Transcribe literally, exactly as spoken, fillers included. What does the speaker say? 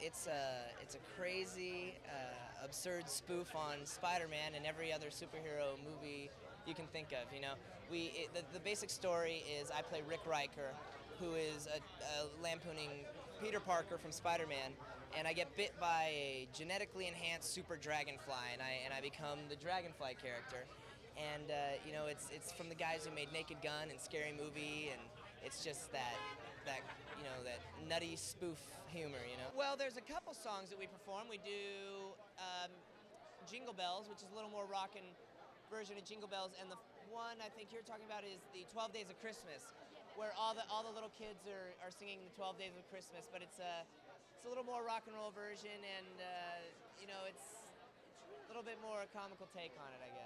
it's a it's a crazy, uh, absurd spoof on Spider-Man and every other superhero movie you can think of. You know, we it, the, the basic story is I play Rick Ricker, who is a, a lampooning Peter Parker from Spider-Man, and I get bit by a genetically enhanced super dragonfly, and I and I become the dragonfly character. And uh, you know, it's it's from the guys who made Naked Gun and Scary Movie, and it's just that that you know that nutty spoof humor. You know. Well, there's a couple songs that we perform. We do um, Jingle Bells, which is a little more rockin' version of Jingle Bells, and the one I think you're talking about is the Twelve Days of Christmas, where all the all the little kids are are singing the Twelve Days of Christmas. But it's a it's a little more rock and roll version, and uh, you know, it's a little bit more a comical take on it, I guess.